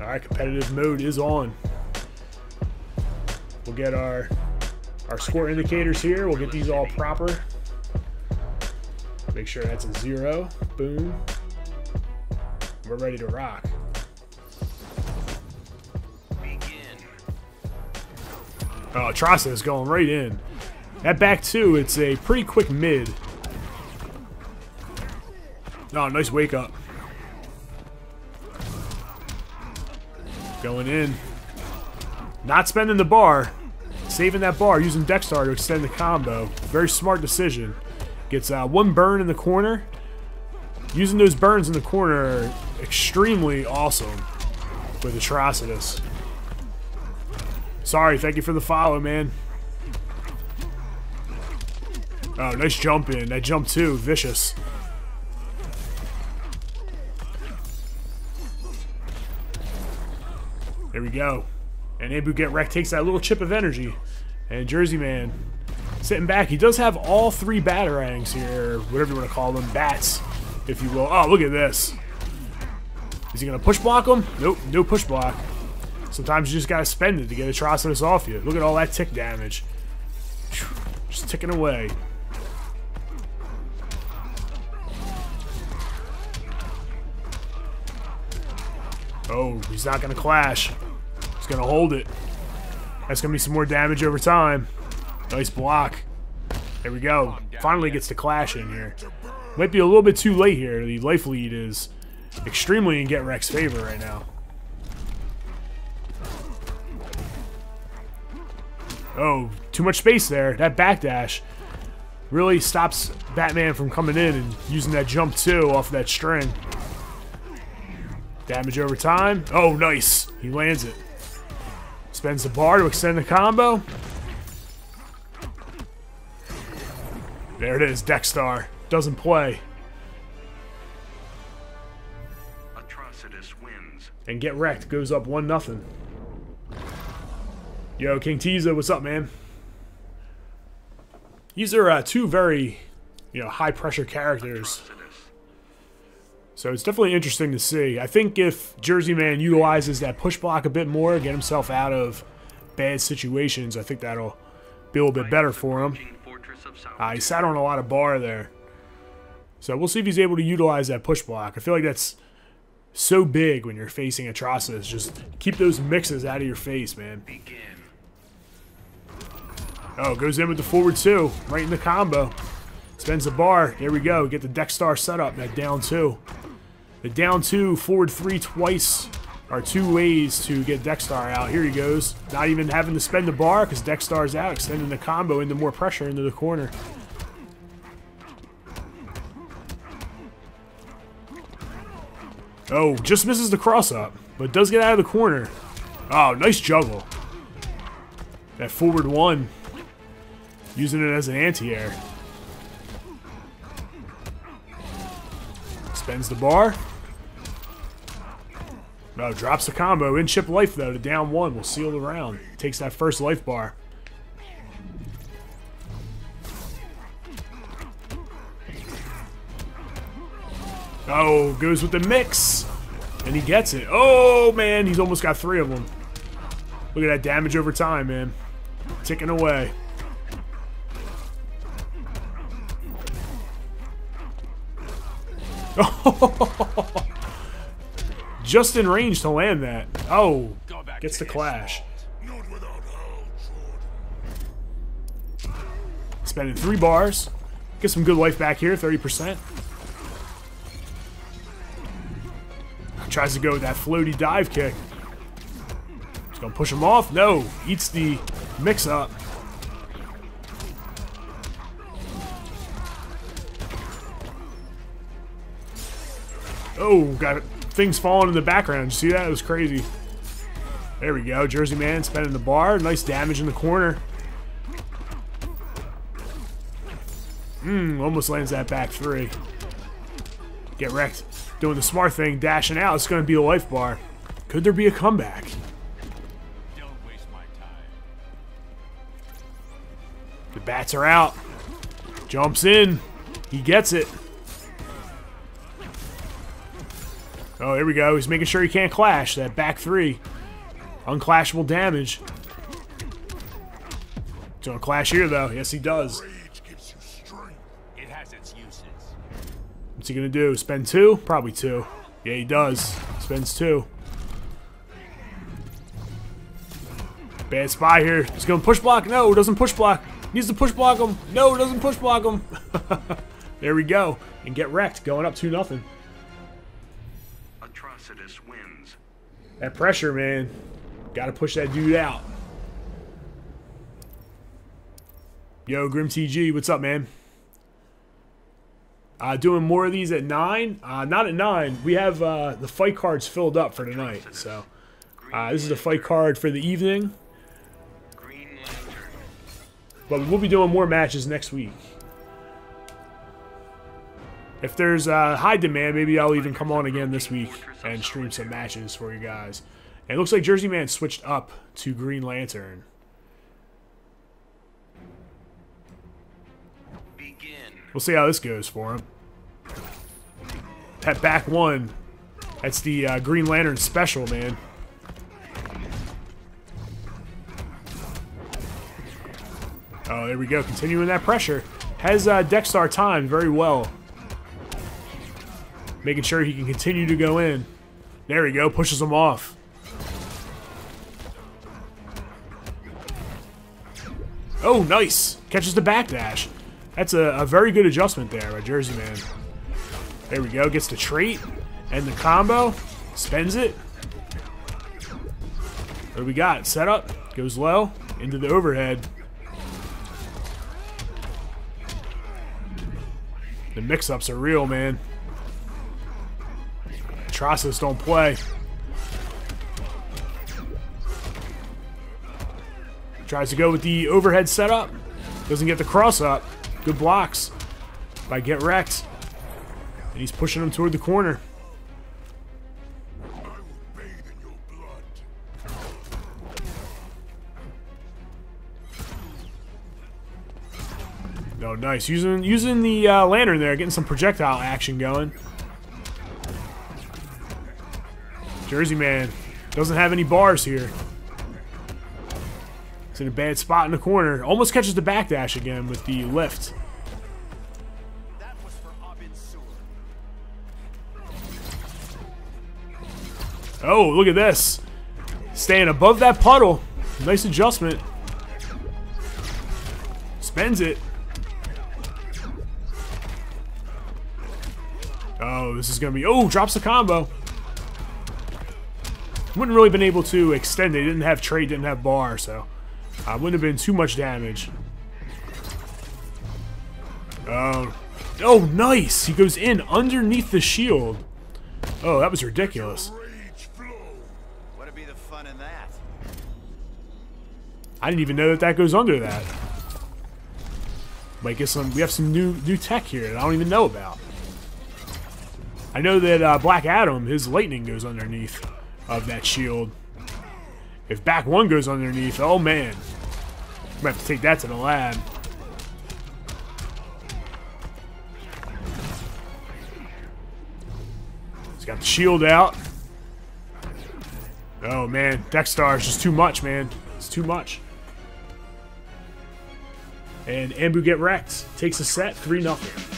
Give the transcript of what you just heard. All right, competitive mode is on. We'll get our score indicators here. We'll get these all proper. Make sure that's a 0. Boom. We're ready to rock. Oh, Atrocitus is going right in. At back two, it's a pretty quick mid. Oh, nice wake up. Going in. Not spending the bar. Saving that bar, using Dex-Starr to extend the combo. Very smart decision. Gets one burn in the corner. Using those burns in the corner, extremely awesome with Atrocitus. Sorry, thank you for the follow, man. Oh, nice jump in. That jump too, vicious. There we go. And ANBU GetReked takes that little chip of energy. And Jersey Man sitting back. He does have all three batarangs here, whatever you want to call them, bats, if you will. Oh, look at this. Is he going to push block him? Nope, no push block. Sometimes you just gotta spend it to get Atrocitus off you. Look at all that tick damage. Just ticking away. Oh, he's not gonna clash. He's gonna hold it. That's gonna be some more damage over time. Nice block. There we go. Finally gets to clash in here. Might be a little bit too late here. The life lead is extremely in GetReked's favor right now. Oh, too much space there. That backdash really stops Batman from coming in and using that jump too off that string. Damage over time. Oh, nice. He lands it. Spends the bar to extend the combo. There it is. Dex-Starr doesn't play. Atrocitus wins. And GetReked goes up 1-0. Yo, King Teaser, what's up, man? These are two very, high-pressure characters. So it's definitely interesting to see. I think if Jersey Man utilizes that push block a bit more, get himself out of bad situations, I think that'll be a little bit better for him. He sat on a lot of bar there. So we'll see if he's able to utilize that push block. I feel like that's so big when you're facing Atrocitus. Just keep those mixes out of your face, man. Oh, goes in with the forward two, right in the combo. Spends the bar. Here we go. Get the Dex-Starr setup. That down two. The down two, forward three twice are two ways to get Dex-Starr out. Here he goes. Not even having to spend the bar because Dex-Starr's out, extending the combo into more pressure into the corner. Oh, just misses the cross up, but does get out of the corner. Oh, nice juggle. That forward one. Using it as an anti-air. Spends the bar. No, drops the combo. In chip life, though, to down one. We'll seal the round. Takes that first life bar. Oh, goes with the mix. And he gets it. Oh, man, he's almost got three of them. Look at that damage over time, man. Ticking away. Just in range to land that. Oh, gets the clash. Spending three bars. Get some good life back here, 30%. Tries to go with that floaty dive kick. He's going to push him off. No, eats the mix up. Oh, got things falling in the background. You see that? It was crazy. There we go. Jersey Man spending the bar. Nice damage in the corner. Almost lands that back three. GetReked doing the smart thing, dashing out. It's going to be a life bar. Could there be a comeback? Don't waste my time. The bats are out. Jumps in. He gets it. Oh, there we go. He's making sure he can't clash. That back three. Unclashable damage. Don't clash here, though. Yes, he does. What's he going to do? Spend two? Probably two. Yeah, he does. Spends two. Bad spy here. He's going to push block. No, doesn't push block. Needs to push block him. No, doesn't push block him. There we go. And get wrecked. Going up 2-0. Atrocitus wins. That pressure, man. Got to push that dude out. Yo, Grim TG, what's up, man? Doing more of these at 9? Not at 9. We have the fight cards filled up for tonight, so... this is the fight card for the evening. But we'll be doing more matches next week. If there's high demand, maybe I'll even come on again this week and stream some matches for you guys. And it looks like Jersey Man switched up to Green Lantern. We'll see how this goes for him. That back one. That's the Green Lantern special, man. Oh, there we go. Continuing that pressure. Has Dex-Starr timed very well. Making sure he can continue to go in. There we go. Pushes him off. Oh, nice. Catches the backdash. That's a very good adjustment there by Jersey Man. There we go. Gets the trait and the combo. Spends it. What do we got? Set up. Goes low. Into the overhead. The mix-ups are real, man. Atrocitus don't play. Tries to go with the overhead setup. Doesn't get the cross-up. Good blocks by GetReked. And he's pushing him toward the corner. I will bathe in your blood. Oh, nice. Using the lantern there, getting some projectile action going. Jersey Man doesn't have any bars here. It's in a bad spot in the corner. Almost catches the backdash again with the lift. That was for Abin's. Oh, look at this. Staying above that puddle. Nice adjustment. Spends it. Oh, this is going to be... Oh, drops the combo. Wouldn't really been able to extend it. Didn't have trade, didn't have bar, so... wouldn't have been too much damage. Oh, nice! He goes in underneath the shield. Oh, that was ridiculous. What'd be the fun in that? I didn't even know that that goes under that. Might get some. We have some new tech here that I don't even know about. I know that Black Adam, his lightning goes underneath of that shield. If back one goes underneath, oh man. I'm gonna have to take that to the lab. He's got the shield out. Oh man, Dex-Starr is just too much, man. It's too much. And ANBU GetReked takes a set, 3-0.